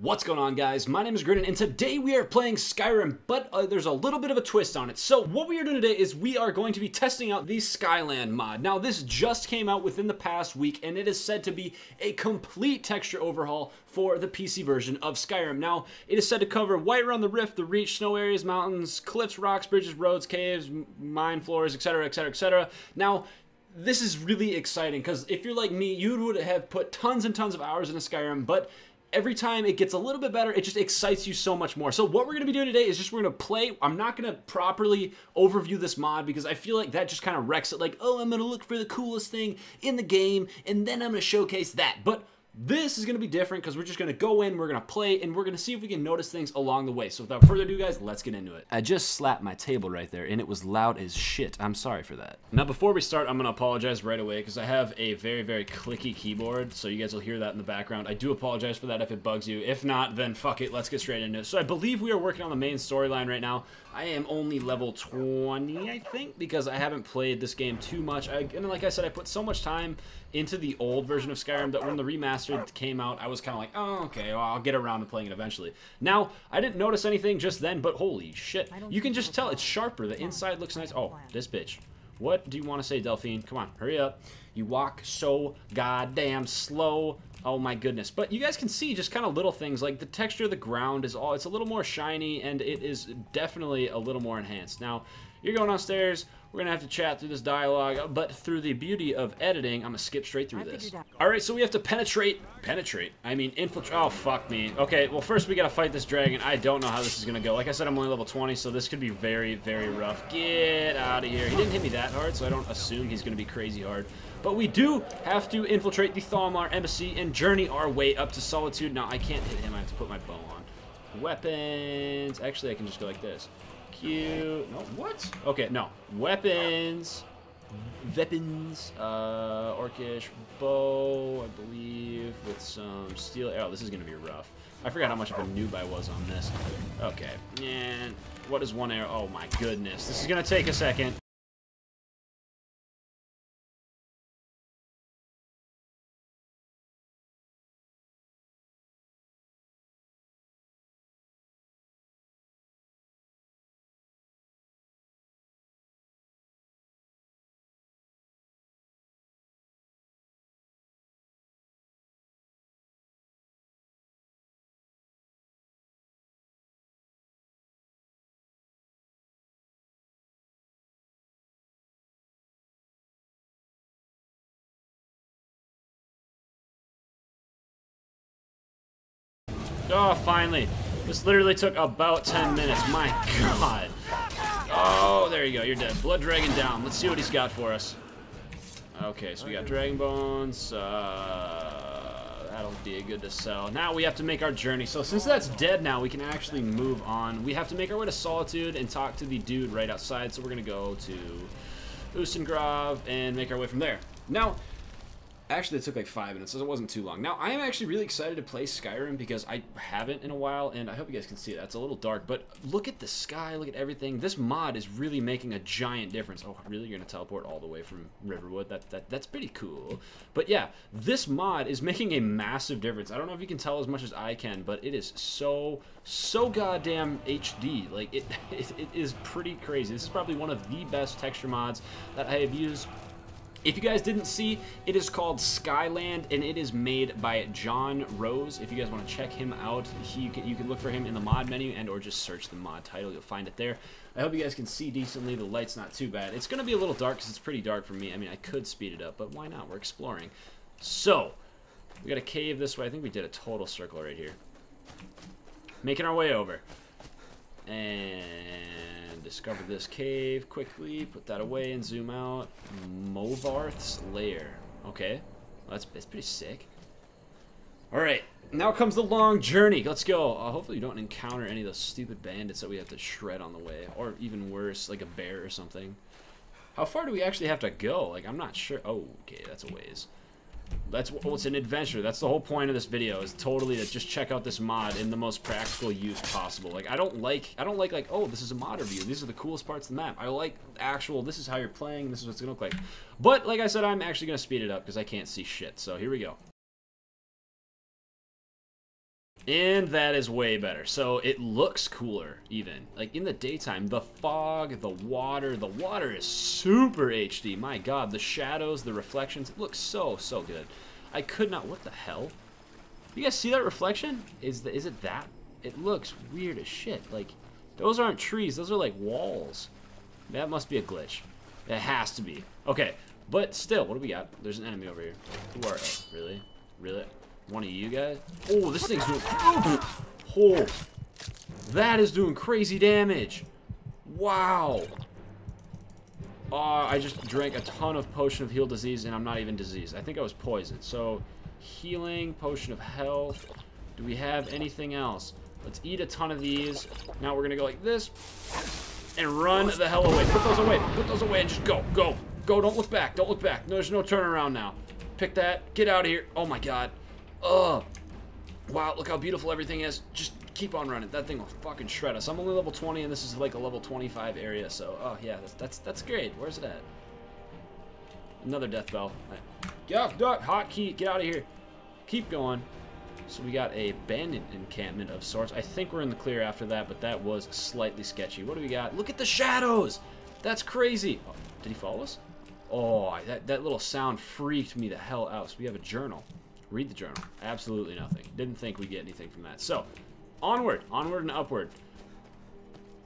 What's going on, guys? My name is Grin, and today we are playing Skyrim, but there's a little bit of a twist on it. So what we are doing today is we are going to be testing out the Skyland mod. Now, this just came out within the past week, and it is said to be a complete texture overhaul for the PC version of Skyrim. Now, it is said to cover White Run, the Rift, the Reach, snow areas, mountains, cliffs, rocks, bridges, roads, caves, mine floors, etc., etc., etc. Now, this is really exciting, because if you're like me, you would have put tons and tons of hours into Skyrim, but every time it gets a little bit better, it just excites you so much more. So what we're going to be doing today is just we're going to play. I'm not going to properly overview this mod because I feel like that just kind of wrecks it. Like, oh, I'm going to look for the coolest thing in the game, and then I'm going to showcase that. But this is going to be different because we're just going to go in, we're going to play, and we're going to see if we can notice things along the way. So without further ado, guys, let's get into it. I just slapped my table right there, and it was loud as shit. I'm sorry for that. Now, before we start, I'm going to apologize right away because I have a very, very clicky keyboard, so you guys will hear that in the background. I do apologize for that if it bugs you. If not, then fuck it. Let's get straight into it. So I believe we are working on the main storyline right now. I am only level 20, I think, because I haven't played this game too much. And like I said, I put so much time into the old version of Skyrim that when the remastered came out, I was kind of like, oh, okay, well, I'll get around to playing it eventually. Now, I didn't notice anything just then, but holy shit. You can just tell it's sharper. The inside looks nice. Oh, this bitch. What do you want to say, Delphine? Come on, hurry up. You walk so goddamn slow. Oh my goodness. But you guys can see just kind of little things like the texture of the ground is all, it's a little more shiny, and it is definitely a little more enhanced. Now, you're going upstairs. We're going to have to chat through this dialogue, but through the beauty of editing, I'm going to skip straight through this. All right, so we have to penetrate. I mean, infiltrate. Oh, fuck me. Okay, well, first we got to fight this dragon. I don't know how this is going to go. Like I said, I'm only level 20, so this could be very, very rough. Get out of here. He didn't hit me that hard, so I don't assume he's going to be crazy hard. But we do have to infiltrate the Thalmor embassy and journey our way up to Solitude. Now, I can't hit him. I have to put my bow on. Weapons. Actually, I can just go like this. Cute. No, what? Okay, no. Weapons. Orcish bow, I believe, with some steel. Oh, this is going to be rough. I forgot how much of a noob I was on this. Okay. And what is one arrow? Oh, my goodness. This is going to take a second. Oh, finally. This literally took about 10 minutes. My God. Oh, there you go. You're dead. Blood Dragon down. Let's see what he's got for us. Okay, so we got Dragon Bones. That'll be good to sell. Now we have to make our journey. So since that's dead now, we can actually move on. We have to make our way to Solitude and talk to the dude right outside. So we're going to go to Ustengrav and make our way from there. Now, actually, it took like 5 minutes, so it wasn't too long. Now, I am actually really excited to play Skyrim because I haven't in a while, and I hope you guys can see that. It's a little dark, but look at the sky, look at everything. This mod is really making a giant difference. Oh, really? You're going to teleport all the way from Riverwood? That's pretty cool. But yeah, this mod is making a massive difference. I don't know if you can tell as much as I can, but it is so goddamn HD. Like, it is pretty crazy. This is probably one of the best texture mods that I have used. If you guys didn't see, it is called Skyland, and it is made by John Rose. If you guys want to check him out, you can look for him in the mod menu and or just search the mod title. You'll find it there. I hope you guys can see decently. The light's not too bad. It's going to be a little dark because it's pretty dark for me. I mean, I could speed it up, but why not? We're exploring. So, we got a cave this way. I think we did a total circle right here. Making our way over. And discover this cave quickly. Put that away and zoom out. Movarth's Lair. Okay, well, that's pretty sick. All right, now comes the long journey. Let's go. Hopefully you don't encounter any of those stupid bandits that we have to shred on the way, or even worse, like a bear or something. How far do we actually have to go? Like, I'm not sure. Oh, okay, that's a ways. That's it's an adventure. That's the whole point of this video, is totally to just check out this mod in the most practical use possible. Like, I don't like oh, this is a mod review, these are the coolest parts of the map. I like actual, this is how you're playing, this is what it's gonna look like. But like I said, I'm actually gonna speed it up because I can't see shit. So here we go. And that is way better. So it looks cooler even. Like in the daytime, the fog, the water is super HD. My God, the shadows, the reflections, it looks so good. I could not, what the hell? You guys see that reflection? Is it that? It looks weird as shit. Like those aren't trees, those are like walls. That must be a glitch. It has to be. Okay, but still, what do we got? There's an enemy over here. Who are you? Really? Really? One of you guys? Oh, this thing's doing... Oh! That is doing crazy damage! Wow! I just drank a ton of Potion of Heal Disease, and I'm not even diseased. I think I was poisoned. So, healing, Potion of Health. Do we have anything else? Let's eat a ton of these. Now we're gonna go like this. And run the hell away. Put those away. Put those away and just go. Go. Go. Don't look back. Don't look back. No, there's no turnaround now. Pick that. Get out of here. Oh, my God. Oh, wow, look how beautiful everything is. Just keep on running. That thing will fucking shred us. I'm only level 20, and this is like a level 25 area, so, oh, yeah, that's great. Where's it at? Another death bell. Yuck, duck, hotkey, get out of here. Keep going. So we got a bandit encampment of sorts. I think we're in the clear after that, but that was slightly sketchy. What do we got? Look at the shadows! That's crazy! Oh, did he follow us? Oh, that little sound freaked me the hell out. So we have a journal. Read the journal. Absolutely nothing. Didn't think we'd get anything from that. So, onward. Onward and upward.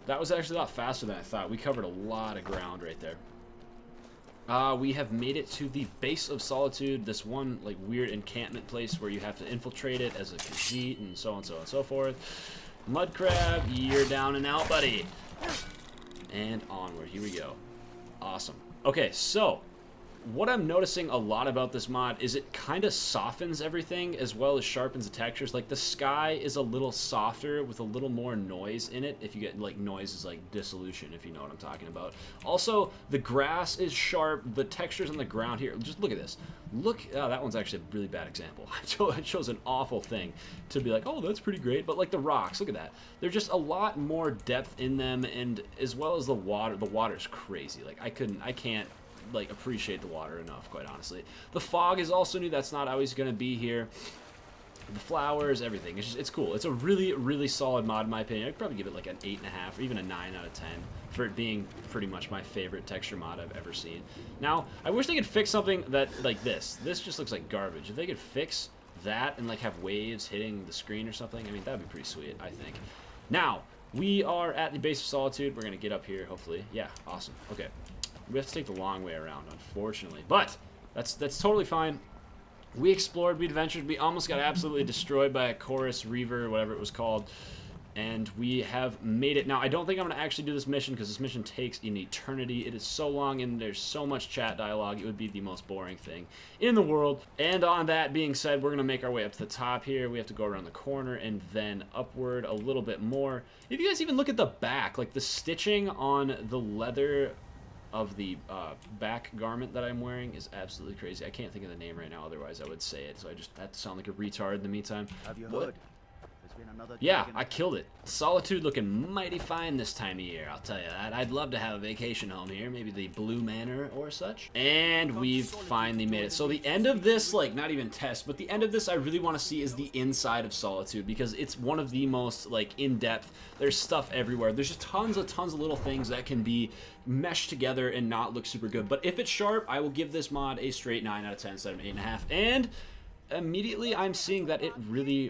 That was actually a lot faster than I thought. We covered a lot of ground right there. We have made it to the base of Solitude. This one, like, weird encampment place where you have to infiltrate it as a Khajiit and so on, so on, and so forth. Mudcrab, you're down and out, buddy. And onward. Here we go. Awesome. Okay, so... what I'm noticing a lot about this mod is it kind of softens everything as well as sharpens the textures. Like the sky is a little softer with a little more noise in it. If you get like noise is like dissolution, if you know what I'm talking about. Also, the grass is sharp. The textures on the ground here. Just look at this. Look, oh, that one's actually a really bad example. I chose an awful thing to be like, oh, that's pretty great. But like the rocks, look at that. They're just a lot more depth in them, and as well as the water. The water's crazy. Like I can't. Like appreciate the water enough, quite honestly. The fog is also new. That's not always going to be here. The flowers, everything. It's just, it's cool. It's a really, really solid mod in my opinion. I'd probably give it like an 8.5 or even a 9 out of 10 for it being pretty much my favorite texture mod I've ever seen. Now, I wish they could fix something that like this. This just looks like garbage. If they could fix that and like have waves hitting the screen or something, I mean that'd be pretty sweet, I think. Now we are at the base of Solitude. We're gonna get up here, hopefully. Yeah, awesome. Okay. We have to take the long way around, unfortunately. But that's totally fine. We explored, we adventured, we almost got absolutely destroyed by a chorus, reaver, whatever it was called. And we have made it. Now, I don't think I'm going to actually do this mission because this mission takes an eternity. It is so long and there's so much chat dialogue. It would be the most boring thing in the world. And on that being said, we're going to make our way up to the top here. We have to go around the corner and then upward a little bit more. If you guys even look at the back, like the stitching on the leather... of the back garment that I'm wearing is absolutely crazy. I can't think of the name right now, otherwise I would say it. So I just had to sound like a retard in the meantime. Have you heard? Yeah, I killed it. Solitude looking mighty fine this time of year, I'll tell you that. I'd love to have a vacation home here, maybe the Blue Manor or such. And we've finally made it. So the end of this, like, not even test, but the end of this I really want to see is the inside of Solitude, because it's one of the most, like, in-depth. There's stuff everywhere. There's just tons of little things that can be meshed together and not look super good. But if it's sharp, I will give this mod a straight 9 out of 10, 7, 8.5, and... immediately I'm seeing that it really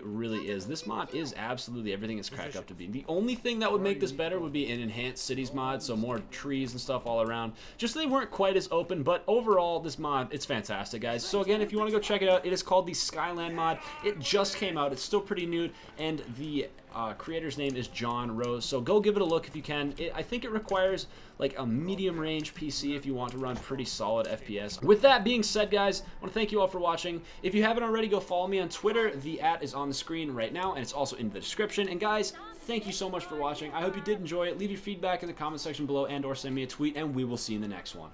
is. This mod is absolutely everything it's cracked up to be. The only thing that would make this better would be an enhanced cities mod, so more trees and stuff all around. Just they weren't quite as open, but overall this mod, it's fantastic, guys. So again, if you want to go check it out, it is called the Skyland mod. It just came out. It's still pretty new, and the creator's name is John Rose, so go give it a look if you can. I think it requires like a medium range PC if you want to run pretty solid FPS. With that being said, guys, I want to thank you all for watching. If you haven't already, go follow me on Twitter. The @ is on the screen right now, and it's also in the description. And guys, thank you so much for watching. I hope you did enjoy it. Leave your feedback in the comment section below and or send me a tweet, and we will see you in the next one.